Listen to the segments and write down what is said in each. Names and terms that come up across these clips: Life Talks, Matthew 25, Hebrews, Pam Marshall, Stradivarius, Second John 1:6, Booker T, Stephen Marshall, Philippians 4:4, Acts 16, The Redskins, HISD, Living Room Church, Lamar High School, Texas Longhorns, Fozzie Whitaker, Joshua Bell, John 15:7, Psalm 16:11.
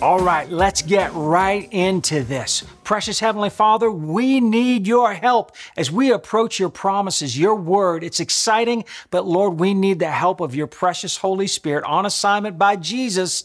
All right, let's get right into this. Precious Heavenly Father, we need your help as we approach your promises, your word. It's exciting, but Lord, we need the help of your precious Holy Spirit on assignment by Jesus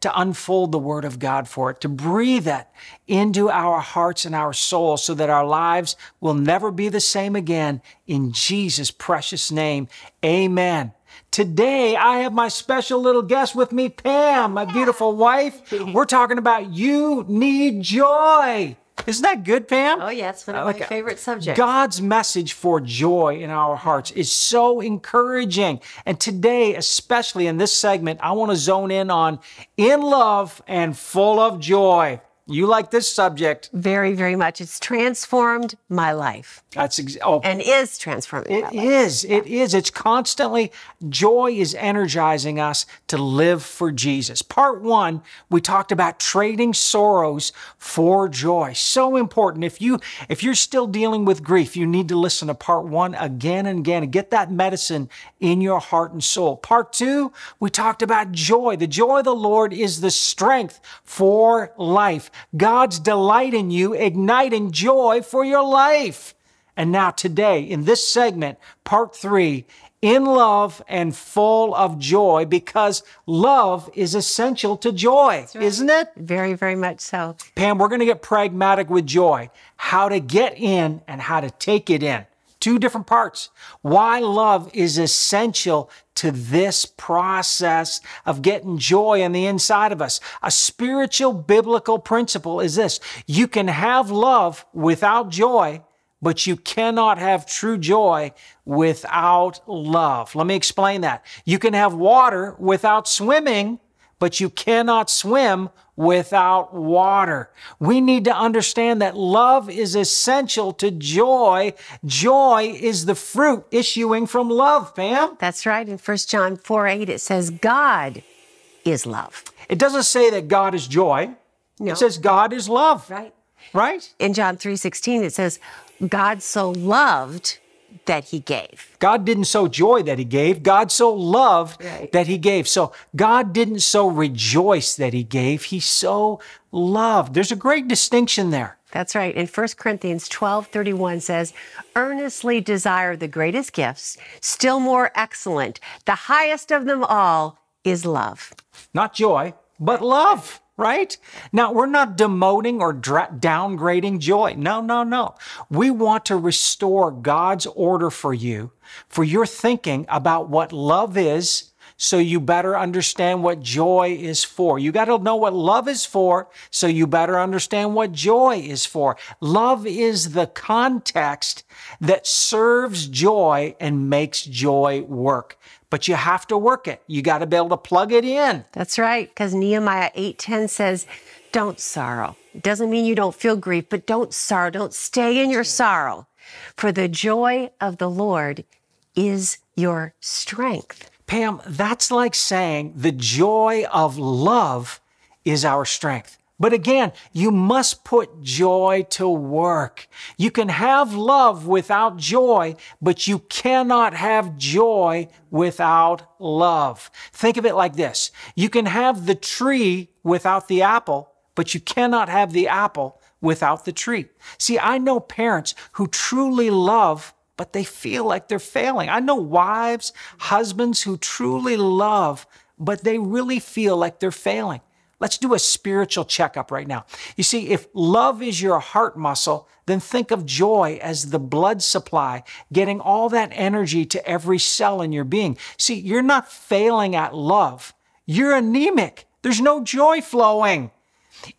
to unfold the word of God for it, to breathe it into our hearts and our souls so that our lives will never be the same again. In Jesus' precious name, amen. Today, I have my special little guest with me, Pam, my beautiful wife. We're talking about you need joy. Isn't that good, Pam? Oh, yeah, it's one of my favorite subjects. God's message for joy in our hearts is so encouraging. And today, especially in this segment, I want to zone in on in love and full of joy. You like this subject. Very, very much. It's transformed my life. That's and is transforming my life. It is. Yeah. It is. It's constantly, joy is energizing us to live for Jesus. Part one, we talked about trading sorrows for joy. So important. If you're still dealing with grief, you need to listen to part one again and again and get that medicine in your heart and soul. Part two, we talked about joy. The joy of the Lord is the strength for life. God's delight in you, igniting joy for your life. And now today, in this segment, part three, in love and full of joy, because love is essential to joy, right, isn't it? Very, very much so. Pam, we're going to get pragmatic with joy, how to get in and how to take it in. Two different parts. Why love is essential to this process of getting joy on the inside of us. A spiritual biblical principle is this: you can have love without joy, but you cannot have true joy without love. Let me explain that. You can have water without swimming, but you cannot swim without water. We need to understand that love is essential to joy. Joy is the fruit issuing from love, Pam. That's right. In 1 John 4:8, it says, God is love. It doesn't say that God is joy. No. It says God is love. Right. Right? In John 3:16, it says, God so loved that he gave. God didn't sow joy that he gave. God so loved that he gave. So God didn't so rejoice that he gave. He so loved. There's a great distinction there. That's right. And 1 Corinthians 12:31 says, earnestly desire the greatest gifts, still more excellent. The highest of them all is love. Not joy, but love. Right? Now, we're not demoting or downgrading joy. No, no, no. We want to restore God's order for you, for your thinking about what love is, so you better understand what joy is for. You got to know what love is for, so you better understand what joy is for. Love is the context that serves joy and makes joy work. But you have to work it. You got to be able to plug it in. That's right, because Nehemiah 8:10 says, don't sorrow. It doesn't mean you don't feel grief, but don't sorrow. Don't stay in your sorrow. For the joy of the Lord is your strength. Pam, that's like saying the joy of love is our strength. But again, you must put joy to work. You can have love without joy, but you cannot have joy without love. Think of it like this. You can have the tree without the apple, but you cannot have the apple without the tree. See, I know parents who truly love, but they feel like they're failing. I know wives, husbands who truly love, but they really feel like they're failing. Let's do a spiritual checkup right now. You see, if love is your heart muscle, then think of joy as the blood supply, getting all that energy to every cell in your being. See, you're not failing at love. You're anemic. There's no joy flowing.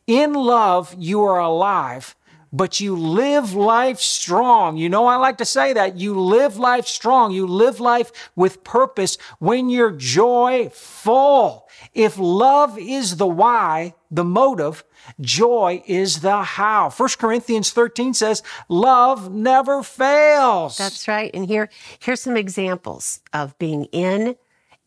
In love, you are alive, but you live life strong. You know, I like to say that. You live life strong. You live life with purpose when you're joyful. If love is the why, the motive, joy is the how. 1 Corinthians 13 says, love never fails. That's right. And here's some examples of being in,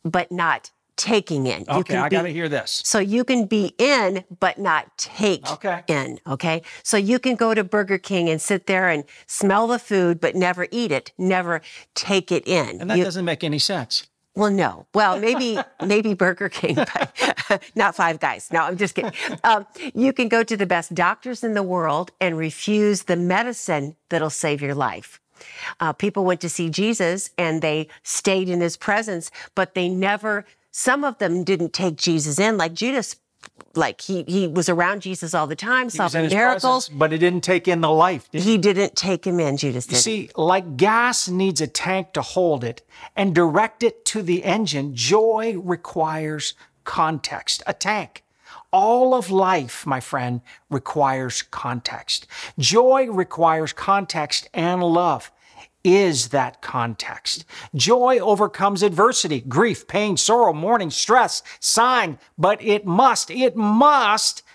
but not taking in. Okay, I got to hear this. So you can be in, but not take in, okay? So you can go to Burger King and sit there and smell the food, but never eat it, never take it in. And that doesn't make any sense. Well, no. Well, maybe Burger King, but not Five Guys. No, I'm just kidding. You can go to the best doctors in the world and refuse the medicine that'll save your life. People went to see Jesus and they stayed in his presence, but they never, some of them didn't take Jesus in, like Judas. Like he was around Jesus all the time, saw miracles, but he didn't take in the life. He didn't take him in. Judas did. You see, like gas needs a tank to hold it and direct it to the engine, joy requires context, a tank. All of life, my friend, requires context. Joy requires context, and love is that context. Joy overcomes adversity, grief, pain, sorrow, mourning, stress, sighing, but it must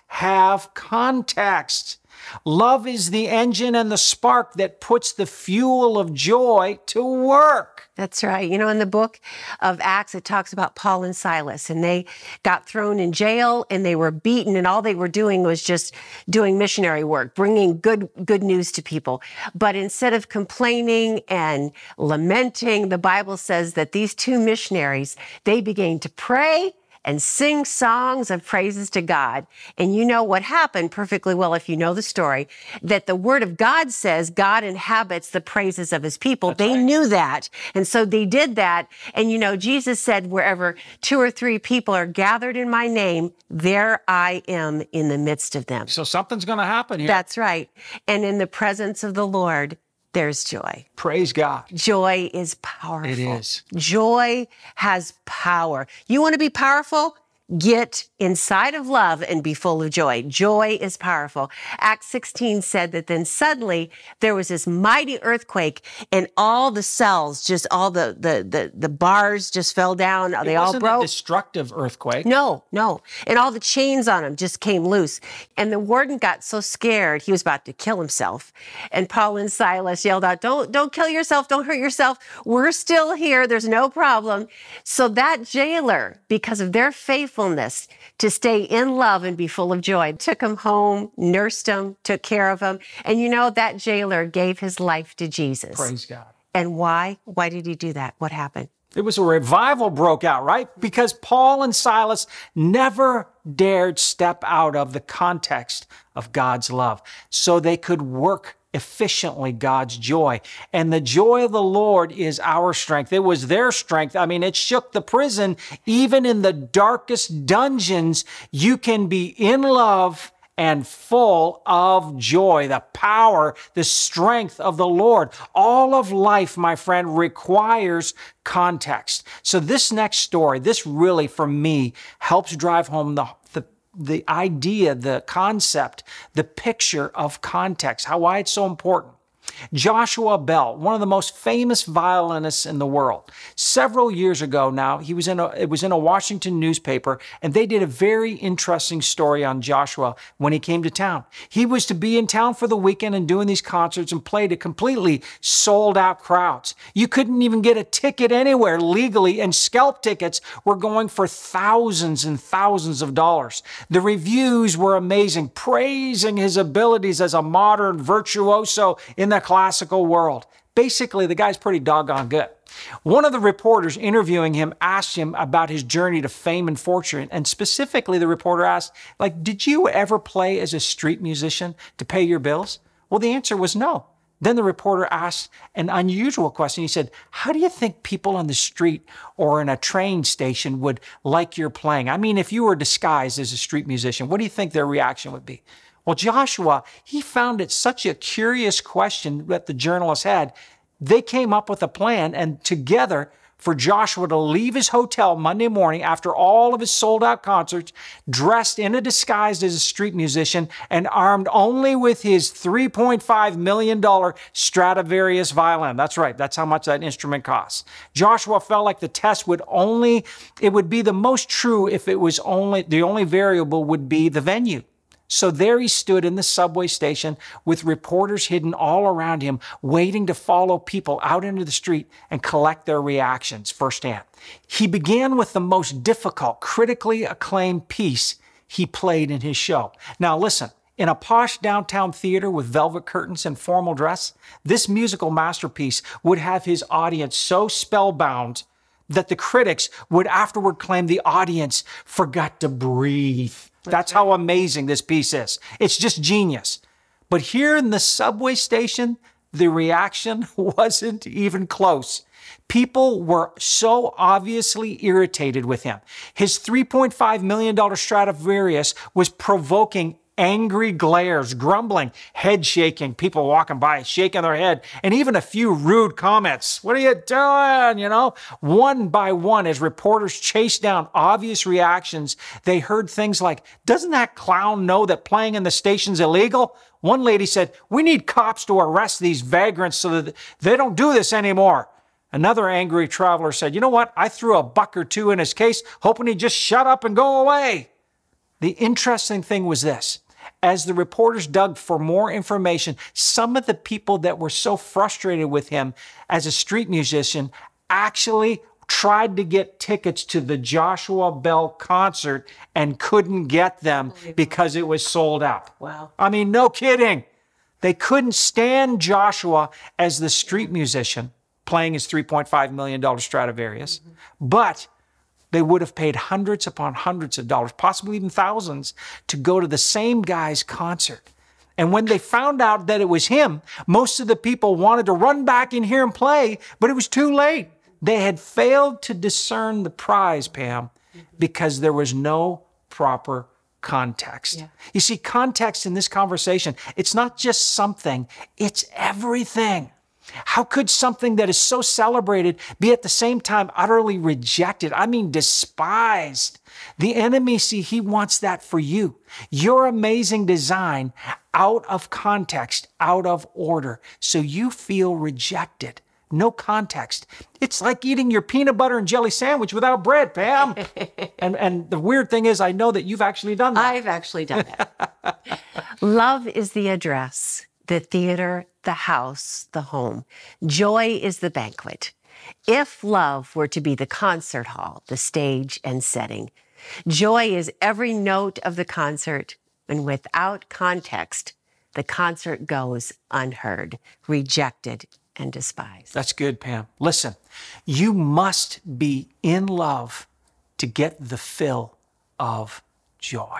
have context. Love is the engine and the spark that puts the fuel of joy to work. That's right. You know, in the book of Acts, it talks about Paul and Silas, and they got thrown in jail and they were beaten, and all they were doing was just doing missionary work, bringing good news to people. But instead of complaining and lamenting, the Bible says that these two missionaries, they began to pray and sing songs of praises to God. And you know what happened perfectly well if you know the story, that the Word of God says God inhabits the praises of his people. That's they right. knew that. And so they did that. And you know, Jesus said, wherever two or three people are gathered in my name, there I am in the midst of them. So something's going to happen here. That's right. And in the presence of the Lord, there's joy. Praise God. Joy is powerful. It is. Joy has power. You want to be powerful? Get inside of love and be full of joy. Joy is powerful. Acts 16 said that then suddenly there was this mighty earthquake and all the cells, just all the bars just fell down. They all broke. It wasn't a destructive earthquake. No, no. And all the chains on them just came loose. And the warden got so scared, he was about to kill himself. And Paul and Silas yelled out, don't kill yourself. Don't hurt yourself. We're still here. There's no problem. So that jailer, because of their faith, to stay in love and be full of joy, took him home, nursed him, took care of him. And you know, that jailer gave his life to Jesus. Praise God. And why? Why did he do that? What happened? It was a revival broke out, right? Because Paul and Silas never dared step out of the context of God's love. So they could work efficiently God's joy. And the joy of the Lord is our strength. It was their strength. I mean, it shook the prison. Even in the darkest dungeons, you can be in love and full of joy, the power, the strength of the Lord. All of life, my friend, requires context. So this next story, this really, for me, helps drive home the idea, the concept, the picture of context, how why it's so important. Joshua Bell, one of the most famous violinists in the world. Several years ago now, he was it was in a Washington newspaper, and they did a very interesting story on Joshua when he came to town. He was to be in town for the weekend and doing these concerts and played to completely sold out crowds. You couldn't even get a ticket anywhere legally, and scalp tickets were going for thousands and thousands of dollars. The reviews were amazing, praising his abilities as a modern virtuoso in the classical world. Basically, the guy's pretty doggone good. One of the reporters interviewing him asked him about his journey to fame and fortune, and specifically the reporter asked, like, did you ever play as a street musician to pay your bills? Well, the answer was no. Then the reporter asked an unusual question. He said, how do you think people on the street or in a train station would like your playing? I mean, if you were disguised as a street musician, what do you think their reaction would be? Well, Joshua, he found it such a curious question that the journalists had. They came up with a plan, and together for Joshua to leave his hotel Monday morning after all of his sold-out concerts, dressed in a disguise as a street musician and armed only with his $3.5 million Stradivarius violin. That's right. That's how much that instrument costs. Joshua felt like the test would only, it would be the most true if it was only, the only variable would be the venue. So there he stood in the subway station with reporters hidden all around him, waiting to follow people out into the street and collect their reactions firsthand. He began with the most difficult, critically acclaimed piece he played in his show. Now listen, in a posh downtown theater with velvet curtains and formal dress, this musical masterpiece would have his audience so spellbound that the critics would afterward claim the audience forgot to breathe. That's how amazing this piece is. It's just genius. But here in the subway station, the reaction wasn't even close. People were so obviously irritated with him. His $3.5 million Stradivarius was provoking angry glares, grumbling, head shaking, people walking by, shaking their head, and even a few rude comments. What are you doing? You know, one by one, as reporters chased down obvious reactions, they heard things like, doesn't that clown know that playing in the station's illegal? One lady said, we need cops to arrest these vagrants so that they don't do this anymore. Another angry traveler said, you know what? I threw a buck or two in his case, hoping he'd just shut up and go away. The interesting thing was this. As the reporters dug for more information, some of the people that were so frustrated with him as a street musician actually tried to get tickets to the Joshua Bell concert and couldn't get them because it was sold out. Wow. I mean, no kidding. They couldn't stand Joshua as the street musician playing his $3.5 million Stradivarius, but they would have paid hundreds upon hundreds of dollars, possibly even thousands, to go to the same guy's concert. And when they found out that it was him, most of the people wanted to run back in here and play, but it was too late. They had failed to discern the prize, Pam, because there was no proper context. Yeah. You see, context in this conversation, it's not just something, it's everything. How could something that is so celebrated be at the same time utterly rejected? I mean, despised. The enemy, see, he wants that for you. Your amazing design out of context, out of order. So you feel rejected. No context. It's like eating your peanut butter and jelly sandwich without bread, Pam. and the weird thing is, I know that you've actually done that. I've actually done that. Love is the address. The theater, the house, the home. Joy is the banquet. If love were to be the concert hall, the stage and setting, joy is every note of the concert, and without context, the concert goes unheard, rejected, and despised. That's good, Pam. Listen, you must be in love to get the fill of joy.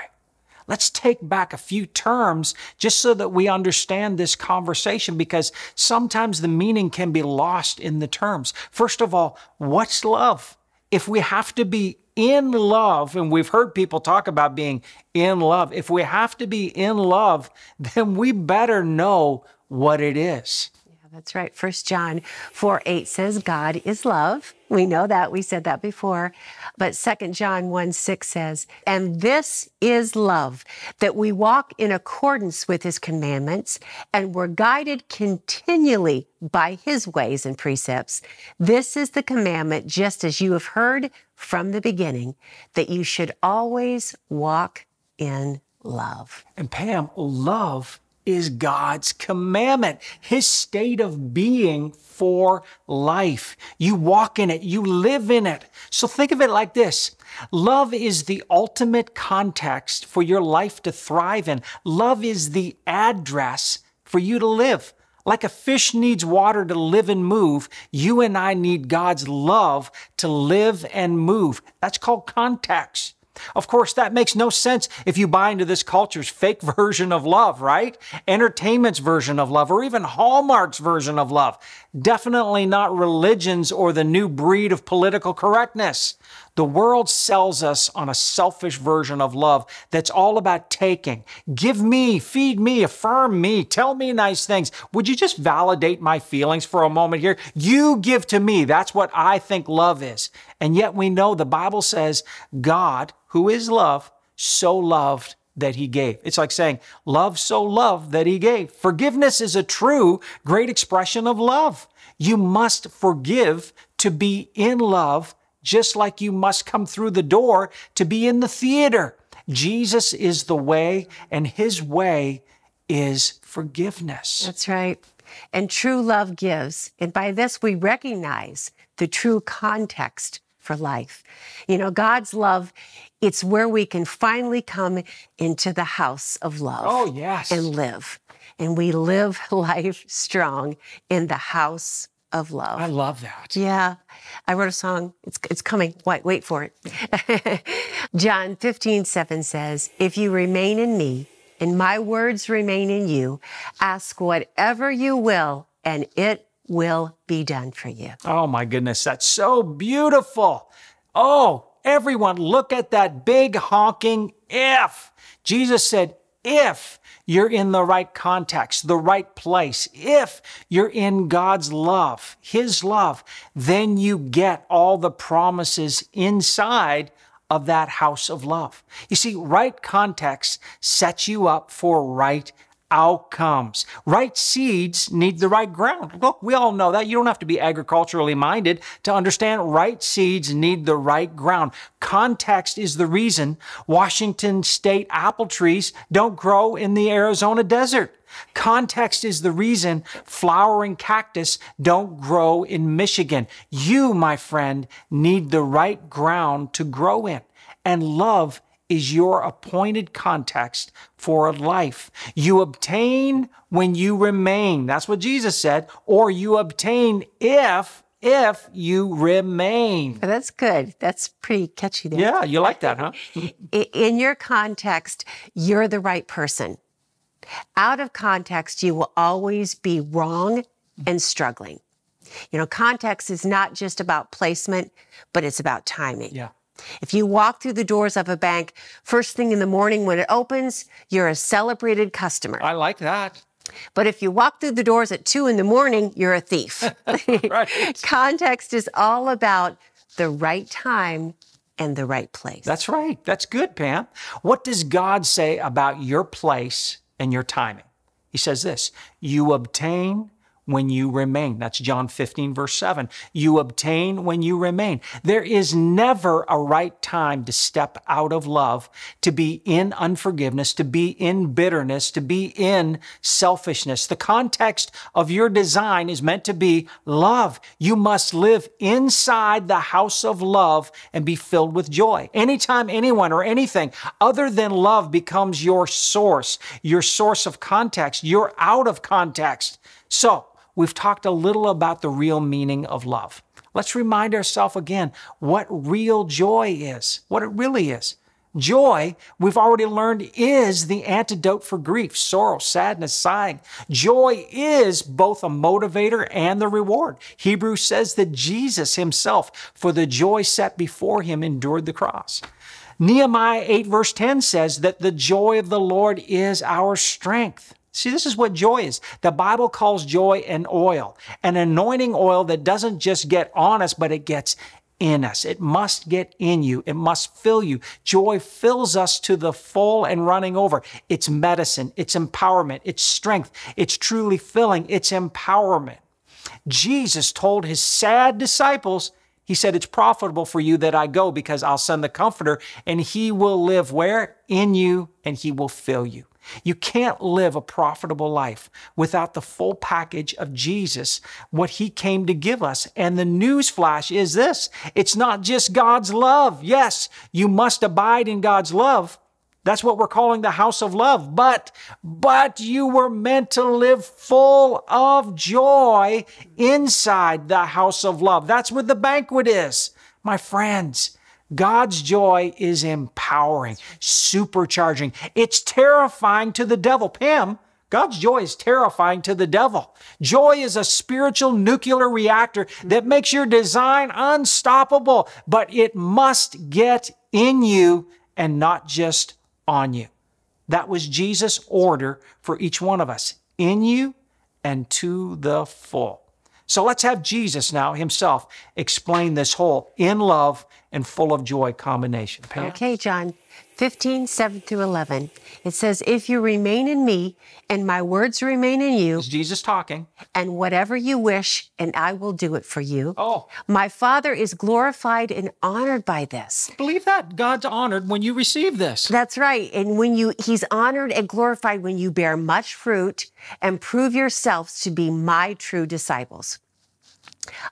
Let's take back a few terms just so that we understand this conversation, because sometimes the meaning can be lost in the terms. First of all, what's love? If we have to be in love, and we've heard people talk about being in love, if we have to be in love, then we better know what it is. Yeah, that's right. First John 4:8 says, God is love. We know that. We said that before. But Second John 1:6 says, and this is love, that we walk in accordance with his commandments and we're guided continually by his ways and precepts. This is the commandment, just as you have heard from the beginning, that you should always walk in love. And Pam, love is God's commandment, his state of being for life. You walk in it, you live in it. So think of it like this. Love is the ultimate context for your life to thrive in. Love is the address for you to live. Like a fish needs water to live and move, you and I need God's love to live and move. That's called context. Of course, that makes no sense if you buy into this culture's fake version of love, right? Entertainment's version of love, or even Hallmark's version of love. Definitely not religion's or the new breed of political correctness. The world sells us on a selfish version of love that's all about taking. Give me, feed me, affirm me, tell me nice things. Would you just validate my feelings for a moment here? You give to me. That's what I think love is. And yet we know the Bible says God, who is love, so loved that he gave. It's like saying, love so loved that he gave. Forgiveness is a true great expression of love. You must forgive to be in love, just like you must come through the door to be in the theater. Jesus is the way, and his way is forgiveness. That's right. And true love gives. And by this, we recognize the true context for life. You know, God's love, it's where we can finally come into the house of love. Oh, yes. And live. And we live life strong in the house of love. I love that. Yeah. I wrote a song. It's coming. Wait for it. John 15:7 says, if you remain in me and my words remain in you, ask whatever you will and it will be done for you. Oh my goodness. That's so beautiful. Oh, everyone, look at that big honking if. Jesus said, if you're in the right context, the right place, if you're in God's love, His love, then you get all the promises inside of that house of love. You see, right context sets you up for right outcomes. Right seeds need the right ground. Look, we all know that. You don't have to be agriculturally minded to understand right seeds need the right ground. Context is the reason Washington state apple trees don't grow in the Arizona desert. Context is the reason flowering cactus don't grow in Michigan. You, my friend, need the right ground to grow in, and love is your appointed context for life. You obtain when you remain. That's what Jesus said. Or you obtain if you remain. Oh, that's good. That's pretty catchy there. Yeah, you like that, huh? In your context, you're the right person. Out of context, you will always be wrong and struggling. You know, context is not just about placement, but it's about timing. Yeah. If you walk through the doors of a bank first thing in the morning when it opens, you're a celebrated customer. I like that. But if you walk through the doors at 2 in the morning, you're a thief. Right. Context is all about the right time and the right place. That's right. That's good, Pam. What does God say about your place and your timing? He says this, you obtain when you remain. That's John 15:7. You obtain when you remain. There is never a right time to step out of love, to be in unforgiveness, to be in bitterness, to be in selfishness. The context of your design is meant to be love. You must live inside the house of love and be filled with joy. Anytime anyone or anything other than love becomes your source of context, you're out of context. So, we've talked a little about the real meaning of love. Let's remind ourselves again what real joy is, what it really is. Joy, we've already learned, is the antidote for grief, sorrow, sadness, sighing. Joy is both a motivator and the reward. Hebrews says that Jesus Himself, for the joy set before Him, endured the cross. Nehemiah 8:10 says that the joy of the Lord is our strength. See, this is what joy is. The Bible calls joy an oil, an anointing oil that doesn't just get on us, but it gets in us. It must get in you. It must fill you. Joy fills us to the full and running over. It's medicine. It's empowerment. It's strength. It's truly filling. It's empowerment. Jesus told His sad disciples, He said, it's profitable for you that I go because I'll send the Comforter and He will live where? In you, and He will fill you. You can't live a profitable life without the full package of Jesus, what He came to give us. And the newsflash is this, it's not just God's love. Yes, you must abide in God's love. That's what we're calling the house of love. But you were meant to live full of joy inside the house of love. That's where the banquet is. My friends, God's joy is empowering, supercharging. It's terrifying to the devil. Pam, God's joy is terrifying to the devil. Joy is a spiritual nuclear reactor that makes your design unstoppable, but it must get in you and not just on you. That was Jesus' order for each one of us, in you and to the full. So let's have Jesus now Himself explain this whole in love and full of joy combination. Pam? Okay, John 15:7-11. It says, if you remain in me and my words remain in you. It's Jesus talking. And whatever you wish, and I will do it for you. Oh. My Father is glorified and honored by this. Believe that. God's honored when you receive this. That's right. And when you, He's honored and glorified when you bear much fruit and prove yourselves to be my true disciples.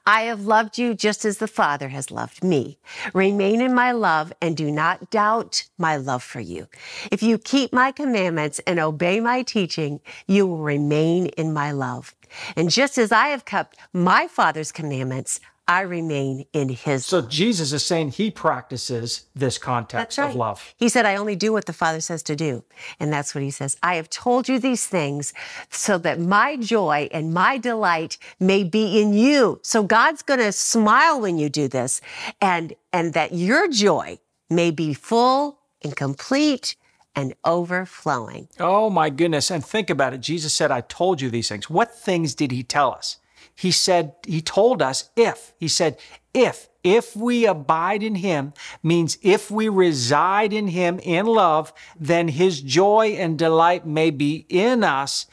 I have loved you just as the Father has loved me. Remain in my love and do not doubt my love for you. If you keep my commandments and obey my teaching, you will remain in my love. And just as I have kept my Father's commandments, I remain in his love. So Jesus is saying he practices this context of love. He said, I only do what the Father says to do. And that's what he says. I have told you these things so that my joy and my delight may be in you. So God's going to smile when you do this, and that your joy may be full and complete and overflowing. Oh my goodness. And think about it. Jesus said, I told you these things. What things did he tell us? He said, he told us if. He said, if we abide in him, means if we reside in him in love, then his joy and delight may be in us,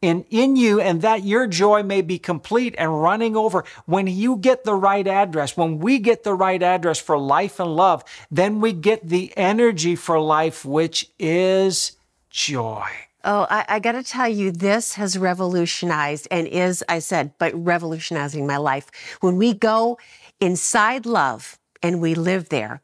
and in you, and that your joy may be complete and running over. When you get the right address, when we get the right address for life and love, then we get the energy for life, which is joy. Oh, I got to tell you, this has revolutionized and is, I said, but revolutionizing my life. When we go inside love and we live there,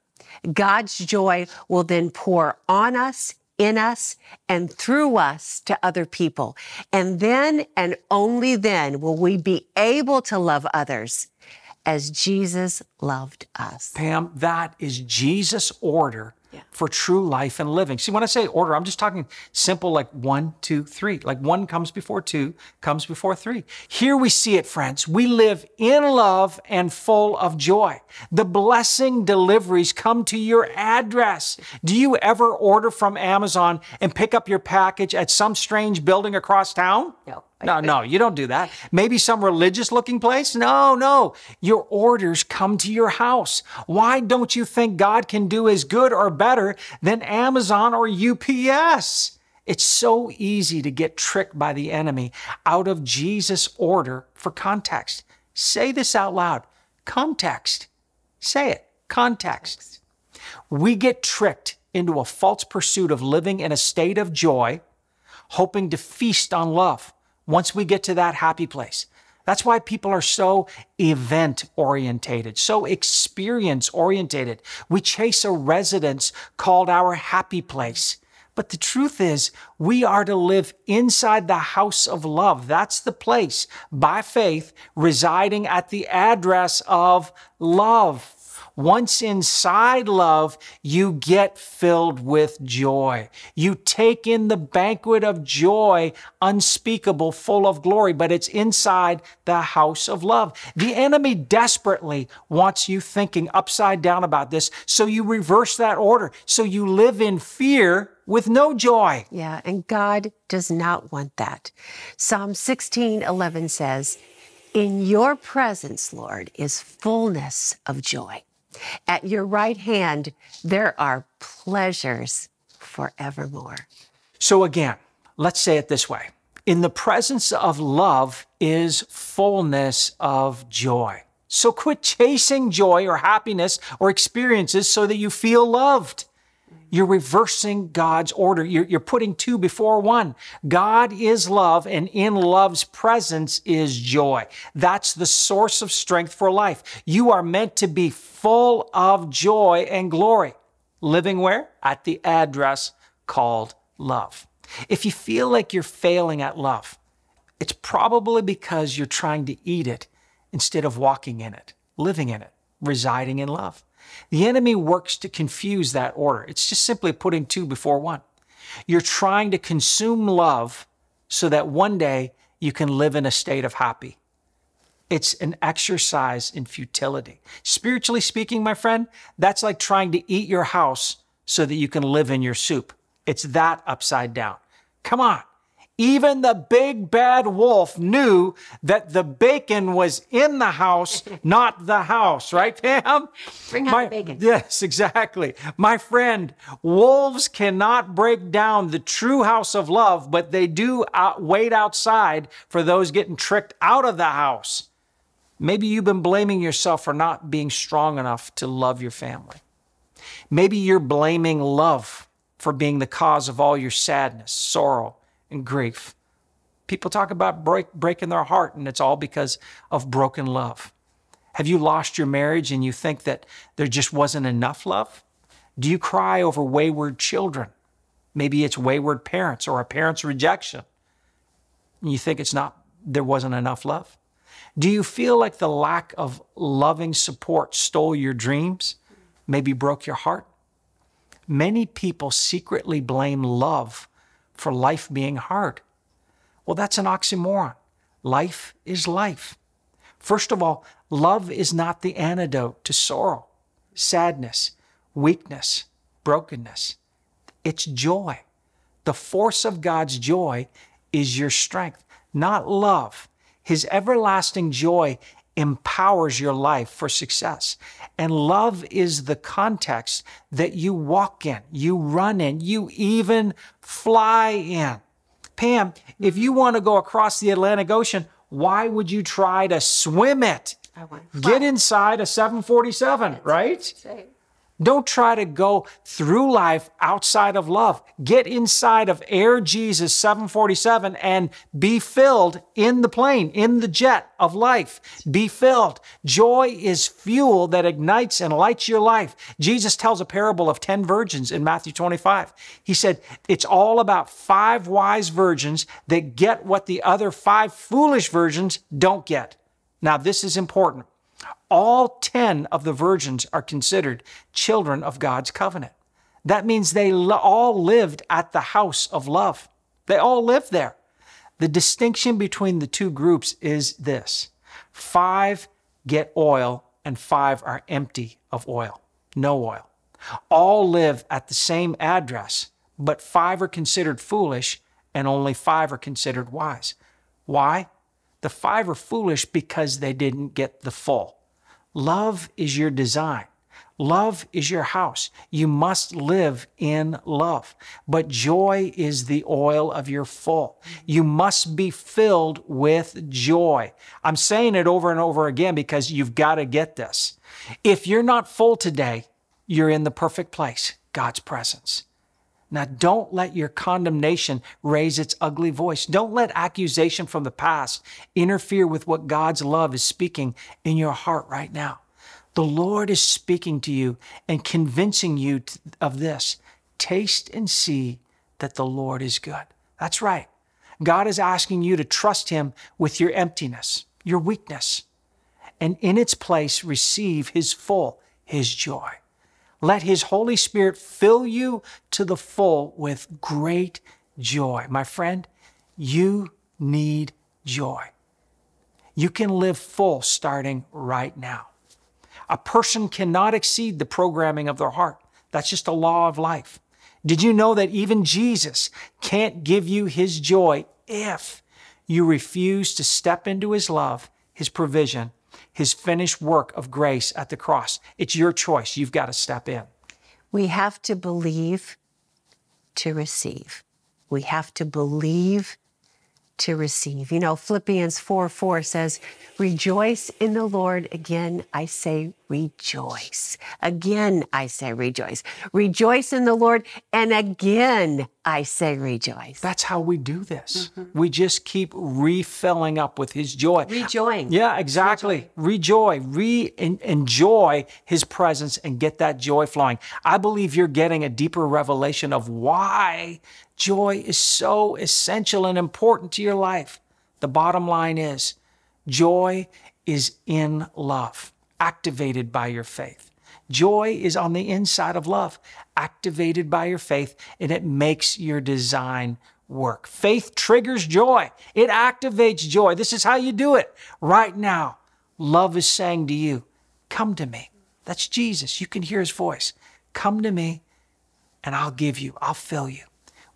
God's joy will then pour on us, in us, and through us to other people. And then and only then will we be able to love others as Jesus loved us. Pam, that is Jesus' order. Yeah. For true life and living. See, when I say order, I'm just talking simple, like 1, 2, 3. Like 1 comes before 2, comes before 3. Here we see it, friends. We live in love and full of joy. The blessing deliveries come to your address. Do you ever order from Amazon and pick up your package at some strange building across town? No. No, you don't do that. Maybe some religious-looking place? No. Your orders come to your house. Why don't you think God can do as good or better than Amazon or UPS? It's so easy to get tricked by the enemy out of Jesus' order for context. Say this out loud. Context. Say it. Context. We get tricked into a false pursuit of living in a state of joy, hoping to feast on love. Once we get to that happy place. That's why people are so event-orientated, so experience-orientated. We chase a residence called our happy place. But the truth is, we are to live inside the house of love. That's the place, by faith, residing at the address of love. Once inside love, you get filled with joy. You take in the banquet of joy, unspeakable, full of glory, but it's inside the house of love. The enemy desperately wants you thinking upside down about this, so you reverse that order, so you live in fear with no joy. Yeah, and God does not want that. Psalm 16:11 says, in your presence, Lord, is fullness of joy. At your right hand, there are pleasures forevermore. So again, let's say it this way. In the presence of love is fullness of joy. So quit chasing joy or happiness or experiences so that you feel loved. You're reversing God's order. You're putting 2 before 1. God is love, and in love's presence is joy. That's the source of strength for life. You are meant to be full of joy and glory. Living where? At the address called love. If you feel like you're failing at love, it's probably because you're trying to eat it instead of walking in it, living in it, residing in love. The enemy works to confuse that order. It's just simply putting 2 before 1. You're trying to consume love so that one day you can live in a state of happy. It's an exercise in futility. Spiritually speaking, my friend, that's like trying to eat your house so that you can live in your soup. It's that upside down. Come on. Even the big bad wolf knew that the bacon was in the house, not the house, right, Pam? Bring out the bacon. Yes, exactly. My friend, wolves cannot break down the true house of love, but they do wait outside for those getting tricked out of the house. Maybe you've been blaming yourself for not being strong enough to love your family. Maybe you're blaming love for being the cause of all your sadness, sorrow, and grief. People talk about breaking their heart, and it's all because of broken love. Have you lost your marriage and you think that there just wasn't enough love? Do you cry over wayward children? Maybe it's wayward parents or a parent's rejection. And you think there wasn't enough love? Do you feel like the lack of loving support stole your dreams, maybe broke your heart? Many people secretly blame love for life being hard. Well, that's an oxymoron. Life is life. First of all, love is not the antidote to sorrow, sadness, weakness, brokenness. It's joy. The force of God's joy is your strength, not love. His everlasting joy empowers your life for success. And love is the context that you walk in, you run in, you even fly in. Pam, if you want to go across the Atlantic Ocean, why would you try to swim it? I want to fly. Get inside a 747, that's right? Right. Don't try to go through life outside of love. Get inside of Air Jesus 747 and be filled in the plane, in the jet of life. Be filled. Joy is fuel that ignites and lights your life. Jesus tells a parable of 10 virgins in Matthew 25. He said, it's all about 5 wise virgins that get what the other 5 foolish virgins don't get. Now, this is important. All 10 of the virgins are considered children of God's covenant. That means they all lived at the house of love. They all lived there. The distinction between the two groups is this: 5 get oil and 5 are empty of oil, no oil. All live at the same address, but 5 are considered foolish and only 5 are considered wise. Why? The 5 are foolish because they didn't get the full. Love is your design. Love is your house. You must live in love. But joy is the oil of your full. You must be filled with joy. I'm saying it over and over again because you've got to get this. If you're not full today, you're in the perfect place, God's presence. Now, don't let your condemnation raise its ugly voice. Don't let accusation from the past interfere with what God's love is speaking in your heart right now. The Lord is speaking to you and convincing you of this. Taste and see that the Lord is good. That's right. God is asking you to trust Him with your emptiness, your weakness, and in its place, receive His full, His joy. Let His Holy Spirit fill you to the full with great joy. My friend, you need joy. You can live full starting right now. A person cannot exceed the programming of their heart. That's just a law of life. Did you know that even Jesus can't give you His joy if you refuse to step into His love, His provision, His finished work of grace at the cross? It's your choice. You've got to step in. We have to believe to receive. We have to believe to receive. You know, Philippians 4:4 says, rejoice in the Lord. Again, I say rejoice. Again, I say rejoice. Rejoice in the Lord. And again, I say rejoice. That's how we do this. Mm-hmm. We just keep refilling up with His joy. Rejoying. Yeah, exactly. Rejoy. Enjoy His presence and get that joy flowing. I believe you're getting a deeper revelation of why joy is so essential and important to your life. The bottom line is joy is in love, activated by your faith. Joy is on the inside of love, activated by your faith, and it makes your design work. Faith triggers joy. It activates joy. This is how you do it right now. Love is saying to you, come to me. That's Jesus. You can hear His voice. Come to me and I'll give you, I'll fill you.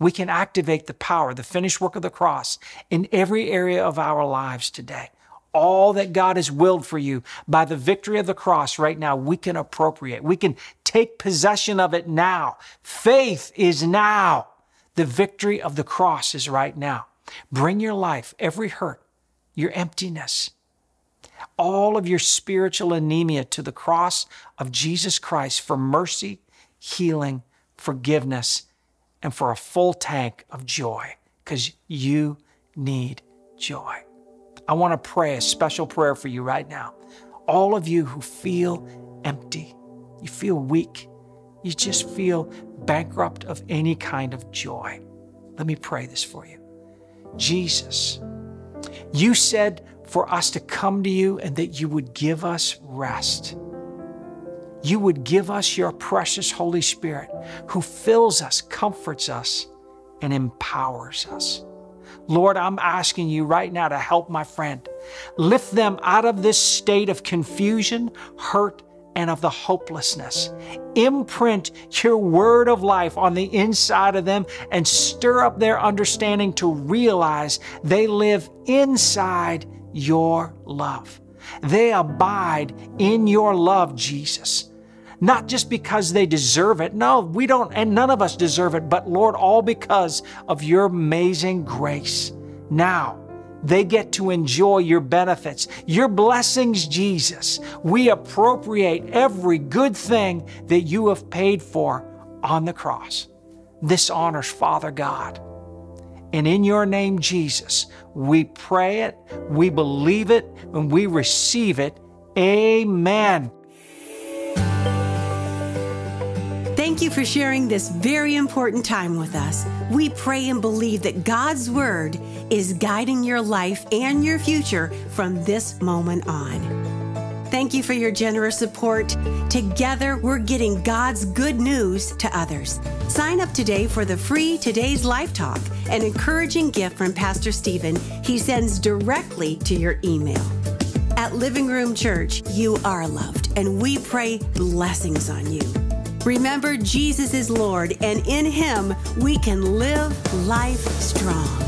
We can activate the power, the finished work of the cross in every area of our lives today. All that God has willed for you by the victory of the cross right now, we can appropriate. We can take possession of it now. Faith is now. The victory of the cross is right now. Bring your life, every hurt, your emptiness, all of your spiritual anemia to the cross of Jesus Christ for mercy, healing, forgiveness, and for a full tank of joy, because you need joy. I want to pray a special prayer for you right now. All of you who feel empty, you feel weak, you just feel bankrupt of any kind of joy. Let me pray this for you. Jesus, you said for us to come to you and that you would give us rest. You would give us your precious Holy Spirit who fills us, comforts us, and empowers us. Lord, I'm asking you right now to help my friend. Lift them out of this state of confusion, hurt, and of the hopelessness. Imprint your word of life on the inside of them and stir up their understanding to realize they live inside your love. They abide in your love, Jesus. Not just because they deserve it. No, we don't, and none of us deserve it, but Lord, all because of your amazing grace. Now, they get to enjoy your benefits, your blessings, Jesus. We appropriate every good thing that you have paid for on the cross. This honors Father God. And in your name, Jesus, we pray it, we believe it, and we receive it. Amen. Thank you for sharing this very important time with us. We pray and believe that God's Word is guiding your life and your future from this moment on. Thank you for your generous support. Together, we're getting God's good news to others. Sign up today for the free Today's Life Talk, an encouraging gift from Pastor Stephen he sends directly to your email. At Living Room Church, you are loved, and we pray blessings on you. Remember, Jesus is Lord, and in Him, we can live life strong.